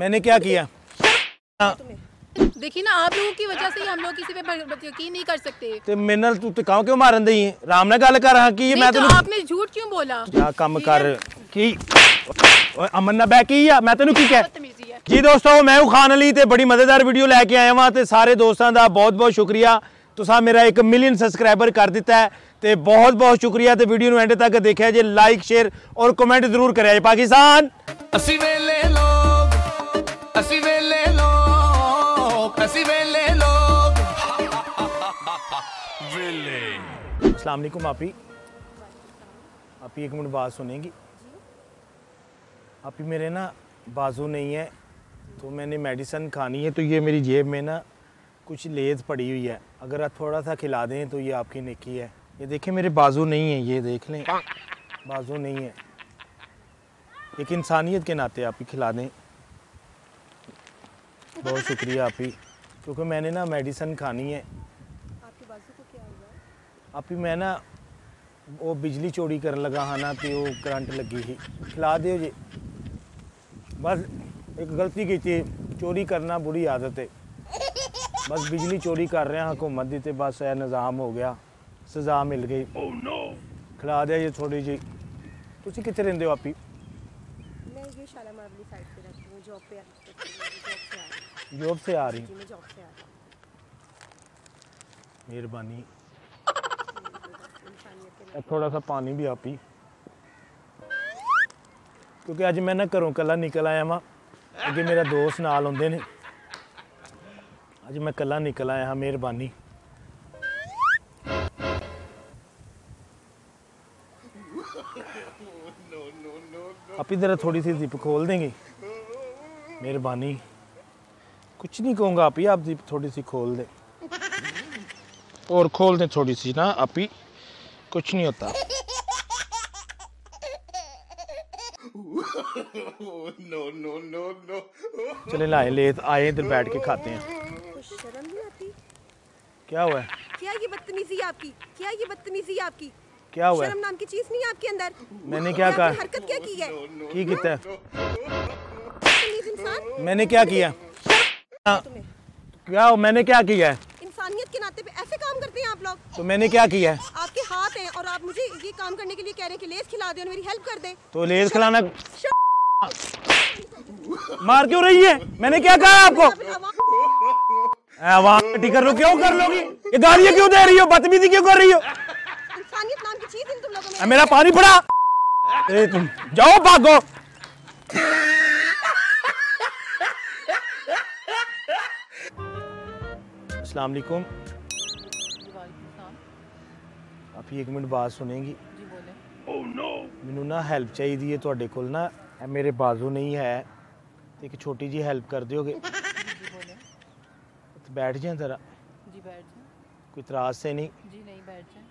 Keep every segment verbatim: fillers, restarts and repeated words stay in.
मैंने क्या किया? देखिए ना, आप लोगों की वजह से ही हम लोग किसी पे यकीन नहीं कर सकते। ते मिनल तू टिकाओ क्यों मारन दई है? राम ने गल कर की मैं तो आपने झूठ क्यों बोला? क्या काम कर की अमन ना बैकी है मैं तेनू की कह। जी दोस्तों, मैं हूं खान अली ते बड़ी मजेदार वीडियो लेके आया वहां ते सारे दोस्तों का बहुत बहुत शुक्रिया। तुसा मेरा एक मिलियन सबसक्राइबर कर दिता है ते बहुत बहुत शुक्रिया। ते वीडियो एंड तक देखा जे, लाइक शेयर और कमेंट जरूर करे। पाकिस्तान असी वेले लोग, असी वेले लोग, असी वेले लोग वेले। अस्सलाम वालेकुम आपी। आपी एक मिनट बात सुनेंगी? आपी मेरे ना बाजू नहीं है तो मैंने मेडिसिन खानी है, तो ये मेरी जेब में ना कुछ लेज पड़ी हुई है, अगर आप थोड़ा सा खिला दें तो ये आपकी नेकी है। ये देखें मेरे बाजू नहीं है, ये देख लें बाजू नहीं है, एक इंसानियत के नाते आप ही खिला दें। बहुत शुक्रिया आप ही, क्योंकि मैंने ना मेडिसिन खानी है। आपके बाजू को क्या हुआ? आप ही मैं ना वो बिजली चोरी करने लगा है ना, तो वो करंट लगी ही। खिला दो जी, बस एक गलती की थी, चोरी करना बुरी आदत है। बस बिजली चोरी कर रहे हैं हुकूमत दी, बस यह निज़ाम हो गया, सज़ा मिल गई। oh, no. खिला दिया ये थोड़ी जी। तुम कितने रहते हो आपी? मैं ये शालामार वाली साइड पे रहती हूं, जॉब पे आती हूं। जॉब से आ रही हूं? मैं जॉब से आ रही हूं। मेहरबानी। थोड़ा सा पानी भी आपी, क्योंकि अज मैं ना घरों कला निकल आया वहाँ, अगे मेरा दोस्त नाल आउंदे ने, अज मैं कला निकल आया हाँ। मेहरबानी। आप ही जरा थोड़ी सी जिप खोल देंगे? मेहरबानी। कुछ नहीं कहूँगा आप ही, आप जिप थोड़ी सी खोल दें, और खोल दें थोड़ी सी ना आप ही, कुछ नहीं होता। No no no no. चले लाए लेत, आए इधर बैठ के खाते हैं। शर्म भी आती? क्या हुआ? क्या ये बदतमीजी आपकी? क्या ये बदतमीजी आपकी? क्या हुआ? शर्म नाम की चीज नहीं आपके अंदर। मैंने क्या कहा? हरकत क्या की है? की किता है? बदतमीज इंसान। मैंने क्या किया? क्या हो? मैंने क्या किया है? इंसानियत के नाते पे ऐसे काम करते हैं आप लोग। तो मैंने क्या किया है? आपके हाथ हैं और आप मुझे ये काम करने के लिए कह रहे हैं कि लेज खिला दे और मेरी हेल्प कर दे। तो लेज खिलाना मार क्यों रही है? मैंने क्या कहा आपको? टिकर क्यों कर लोगी? ये गालियाँ क्यों दे रही हो? बदतमीजी क्यों कर रही हो? इंसानियत नाम की चीज़ तुम लोगों में। मेरा पानी पड़ा। ए तुम जाओ, भागो। अस्सलाम वालेकुम। आप ही एक मिनट बात सुनेंगी? जी बोले। Oh no. मैनू ना हेल्प चाहिए है तुहाडे कोल ना, मेरे बाजू नहीं है, एक छोटी जी हेल्प कर दोगे? बैठ जाए जरा। जी बैठ जाए। कोई त्रास से नहीं? जी नहीं, बैठ जाए।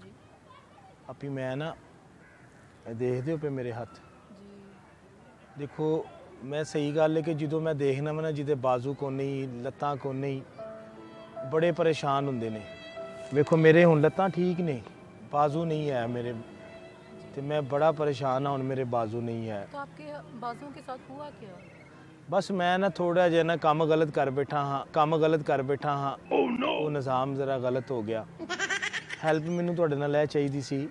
जी अभी मैं ना देख दो पे मेरे हाथ। जी देखो मैं सही गल है कि जो मैं देखना मैं ना जिदे बाजू को नहीं, लत्तां को नहीं, बड़े परेशान होंदे ने। देखो मेरे हुण लत्तां ठीक ने, बाजू नहीं है मेरे, तो मैं बड़ा परेशान हूँ, मेरे बाजू नहीं है। तो आपके बाजुओं के साथ हुआ क्या? बस मैं ना थोड़ा जो ना काम गलत कर बैठा हाँ, काम गलत कर बैठा हाँ। oh, no. वो निज़ाम ज़रा गलत हो गया। हेल्प मैनू थोड़े नाल ऐ चाहिदी सी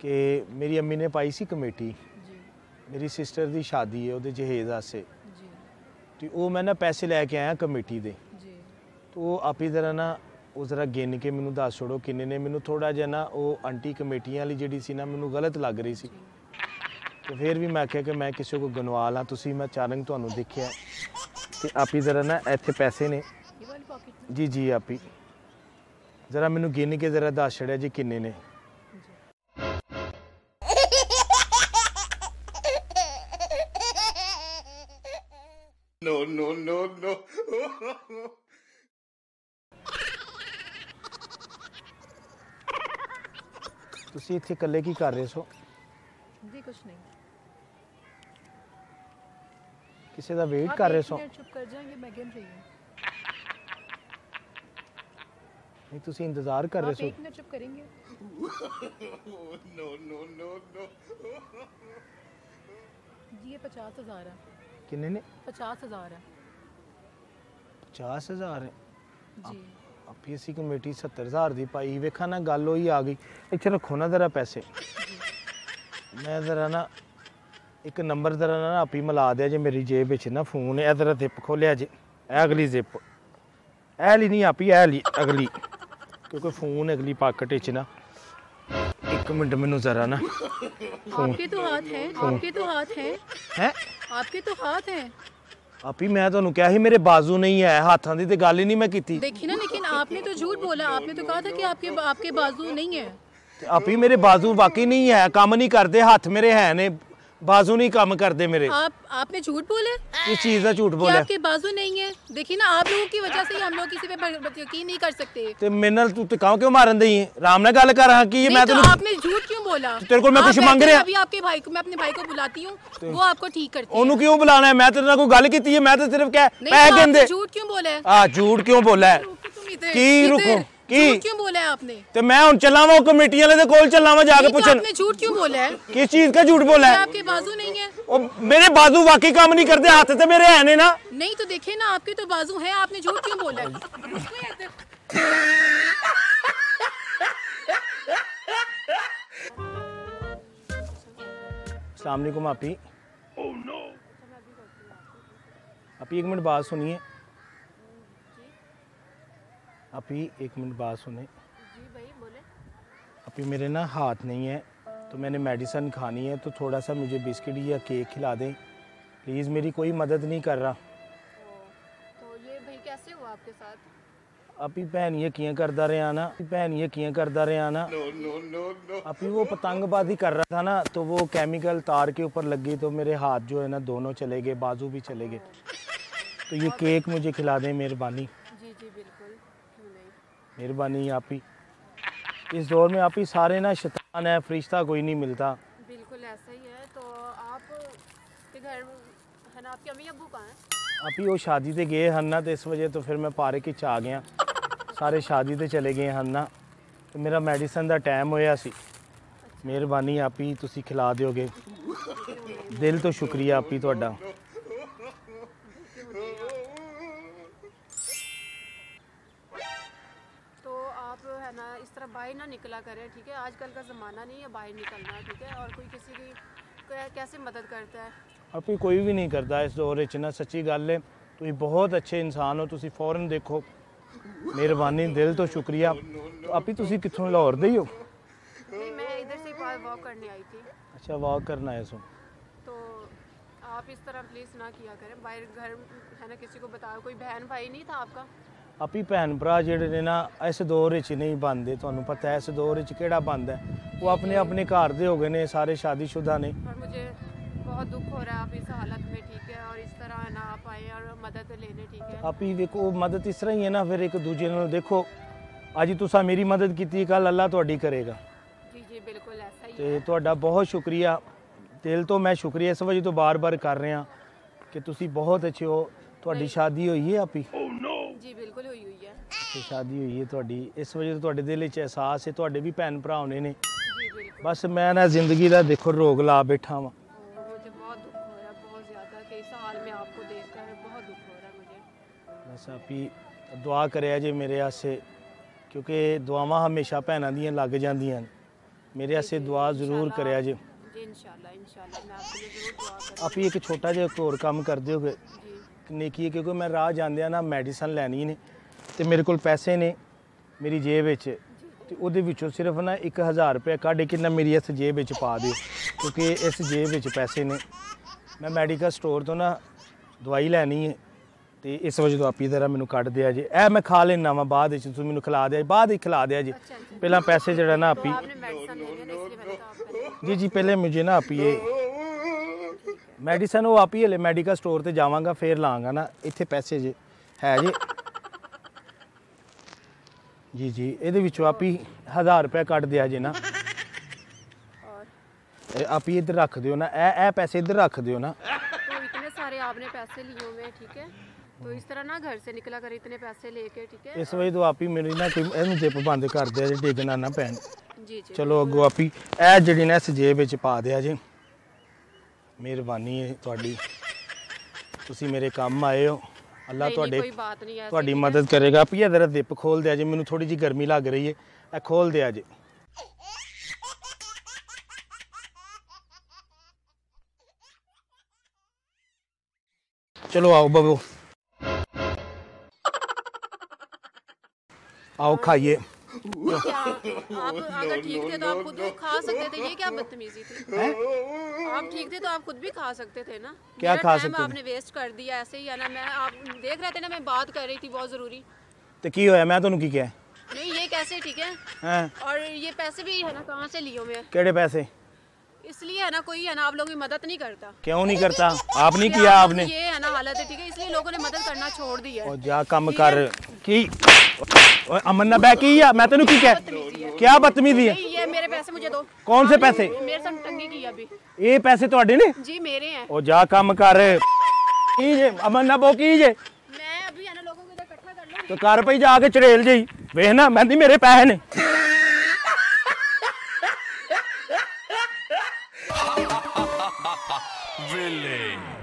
कि मेरी अम्मी ने पाई सी कमेटी, मेरी सिस्टर की शादी है वो जहेज आसे, तो वो मैं ना पैसे लैके आया कमेटी दे, तो आप ही जरा ना वो जरा गिन के मैनू दस छोड़ो किन्ने ने। मैनू थोड़ा जहा ना वो आंटी कमेटियां वाली जी सी ना मैनू गलत लग रही सी, तो फिर भी मैं आख्या कि मैं किसी को गनवा ला। तुसी मैं चारंग तुहानू देखिया कि आप ही जरा ना इत्थे पैसे ने। जी जी आप ही जरा मैनू गिन के जरा दस छोड़िया जी किन्ने ने। No no no no. तुसी इत्थे कल्ले की कर रहे सो? जी कुछ नहीं। किसी दा वेट कर रहे सो? चुप कर जाएंगे, मैं गिन रही हूं। नहीं तुसी इंतजार कर रहे हो। एक मिनट चुप करेंगे? No no no no. ये पचास हजार है। कितने ने? पचास हजार है। पचास हजार है। जी। अब पीसी कमेटी सत्तर हजार दी पाई वेखा ना गल होई आ गई। एक रखो ना जरा पैसे। मैं जरा ना एक नंबर जरा ना आप ही मिला दिया जे मेरी जेब विच ना फोन है जरा जिप खोलिया जे ए अगली जिप ए ली नहीं आप ही ए ली अगली क्योंकि फोन अगली पॉकेट विच ना एक मिनट मेनू जरा ना आपके तो हाथ है आपके तो हाथ है हैं आपके तो हाथ है आप ही मैं तो क्या ही मेरे बाजू नहीं है हाथों की तो गल ही नहीं मैं की देखी ना लेकिन आपने तो झूठ बोला आपने तो कहा था कि आपके आपके बाजू नहीं है आप ही मेरे बाजू वाकई नहीं है काम नहीं करते हाथ मेरे है ने बाजू नहीं काम करते मेरे आप आपने झूठ बोले ये चीज है झूठ बोले आपके बाजू नहीं है देखिए ना आप लोगों की वजह से ही हम लोग किसी पे यकीन नहीं कर सकते ते मेनल तू कहां क्यों मारन दई है राम ने गल कर रहा कि मैं तो आपने झूठ क्यों बोला तेरे को मैं कुछ मांग रहा अभी आपके भाई को मैं अपने भाई को बुलाती हूं वो आपको ठीक करती है ओनु क्यों बुलाना है मैं तेरे ना कोई गल कीती है मैं तो सिर्फ क्या पैसे देंदे झूठ क्यों बोला है हां झूठ क्यों बोला है की रुको क्यों बोला है आपने तो मैं उन चलावा कमेटी वाले दे कोल चलावा जाके पूछन आपने झूठ क्यों बोला है किस चीज का झूठ बोला है आपके बाजू नहीं है ओ मेरे बाजू वाकई काम नहीं करते हाथ से मेरे है ने ना नहीं तो देखे ना आपके तो बाजू है आपने झूठ क्यों बोला अस्सलाम वालेकुम आपी ओह नो आपी एक मिनट बात सुनिए अभी एक मिनट बात सुने जी भाई बोले अभी मेरे ना हाथ नहीं है तो मैंने मेडिसिन खानी है तो थोड़ा सा मुझे बिस्किट या केक खिला दें प्लीज़ मेरी कोई मदद नहीं कर रहा तो ये भाई कैसे हुआ आपके साथ अभी भैन ये किए करता रहा ना भैन ये किए करता रहा ना नो नो नो नो अभी वो पतंगबाजी कर रहा था ना तो वो केमिकल तार के ऊपर लग गई तो मेरे हाथ जो है ना दोनों चले गए बाजू भी चले गए तो ये केक मुझे खिला दें मेहरबानी मेहरबानी आप ही इस दौर में आप ही सारे ना शैतान है फरिश्ता कोई नहीं मिलता बिल्कुल ऐसा ही है तो आप के घर है ना आपके अम्मी अब्बू कहाँ हैं आप ही वो शादी से गए हैं ना तो इस वजह तो फिर मैं पारे के चा गया सारे शादी से चले गए हैं ना तो मेरा मेडिसिन का टाइम होया सी मेहरबानी आप ही तुसी खिला दोगे दिल तो शुक्रिया आप ही तुहाडा ना इस तरह बाहर ना निकला करें ठीक है आजकल का ज़माना नहीं है बाहर निकलना ठीक है और कोई किसी की कैसे मदद करता है अभी कोई भी नहीं करता इस दौरे च ना सच्ची गल है तुम बहुत अच्छे इंसान हो तुसी फौरन देखो मेहरबानी दिल तो शुक्रिया तो अभी तुसी किथों लाहौर दे हो नहीं मैं इधर से वॉक करने आई थी अच्छा वॉक करना है सो तो आप इस तरह प्लीज़ ना किया करें बाहर घर है ना किसी को बताओ कोई बहन भाई नहीं था आपका आप ही भैन भरा जेडे ने ना इस दौर च नहीं बनते थानू पता है इस दौर च केड़ा बनता है वो अपने अपने घर दे हो गए ने सारे शादीशुदा ने और मुझे बहुत दुख हो रहा है आप इस हालत में ठीक है और इस तरह ना आप आए और मदद लेने ठीक है आप ही देखो मदद इस तरह ही है ना फिर एक दूजे नाल देखो अज तुसा मेरी मदद की कल अल्लाह तुहाडी करेगा जी जी बिल्कुल ऐसा ही है तुहाडा बहुत शुक्रिया दिल तो मैं शुक्रिया इस वजह तो बार बार कर रहा कि तुसी बहुत अच्छे हो तुहाडी शादी हुई है आप ही जी बिल्कुल हुई हुई है तो शादी हुई है तो इस वजह तो दिल च एहसास है तो भी भैन भरा होने ने बस मैं ना जिंदगी का देखो रोग ला बैठा वहाँ मुझे बहुत दुख हो रहा है बहुत ज़्यादा कि इस हाल में आपको देखकर बहुत दुख हो रहा है मुझे बस आप ही दुआ करे जे मेरे आसे क्योंकि दुआवां हमेशा भैनों दी लग जांदियां मेरे आसे दुआ जरूर करे जे इंशाल्लाह इंशाल्लाह मैं आपके लिए जरूर दुआ करूंगा आप ही एक छोटा जिहा होर काम करदे होगे नेकी है क्योंकि मैं राह जांदे ना मेडिसिन लैनी ने तो मेरे को पैसे ने मेरी जेब विचों सिर्फ ना एक हज़ार रुपया काढ़ के ना मेरी इस जेब पा दो क्योंकि इस जेब पैसे ने मैं मेडिकल स्टोर तो ना दवाई लैनी है तो इस वजह तो आप ही जरा मैनू काट दिया जी ए मैं खा लेना वा बाद मैनू खिला दिया बाद ही खिला दिया जी पहला पैसे जरा ना आप ही जी जी पहले मुझे ना आप ही मेडिसिन वो आप ही हले मेडिकल स्टोर ते जावांगा फिर लाँगा ना इतने पैसे जे है जी जी जी ये आप ही हज़ार रुपया कट दिया जी ना आप ही इधर रख दो ना ए, ए पैसे इधर रख दो ना तो इतने सारे आपने पैसे लिए हुए ठीक है तो इस तरह ना घर से निकला कर इतने पैसे लेके, ठीक है। इस वजह तो आप ही मेरी ना इन जिप बंद कर दिया जी, डेगना ना पैन जी जी। चलो अगो आप ही ए जी ने इस जेब विच पा दिया जी, मेहरबानी है तुहाडी, तुसी मेरे काम आए हो। अल्लाह तुहाडे कोई बात नहीं है, तुहाडी मदद करेगा। आप ही जरा जिप खोल दिया जी, मैनू थोड़ी जी गर्मी लग रही है, ए खोल दिया जी। चलो आओ बबो, आओ खाइए। आप अगर ठीक थे तो आप खुद भी खा सकते थे, ये क्या बदतमीजी थी है? आप ठीक थे तो आप खुद भी खा सकते थे ना, क्या खा सकते आपने वेस्ट कर दिया ऐसे ही है ना। मैं आप देख रहे थे ना मैं बात कर रही थी बहुत जरूरी, तो की होया मैं तो की क्या नहीं ये कैसे, ठीक है हैं? और ये पैसे भी है ना कहाँ से लियो मैं, केड़े पैसे? इसलिए है ना कोई है ना आप लोगों की मदद नहीं करता। क्यों नहीं करता? आप नहीं किया आपने, ये है ना हालत है, ठीक है, इसलिए लोगों ने मदद करना छोड़ दी है। और जा काम कर की अमन ना बैक की है, मैं तेनू की क्या क्या बदतमीजी है? ये मेरे पैसे मुझे दो। कौन से पैसे? मेरे संग टंगी की अभी। ये पैसे तोड़े ने जी, मेरे हैं। और जा काम कर की जे अमन ना बो की जे, मैं अभी है ना लोगों को इकट्ठा कर लूं तो कार पे जाके चढ़ेल जाई वे ना, मैं मेरे पैसे ने। Villain.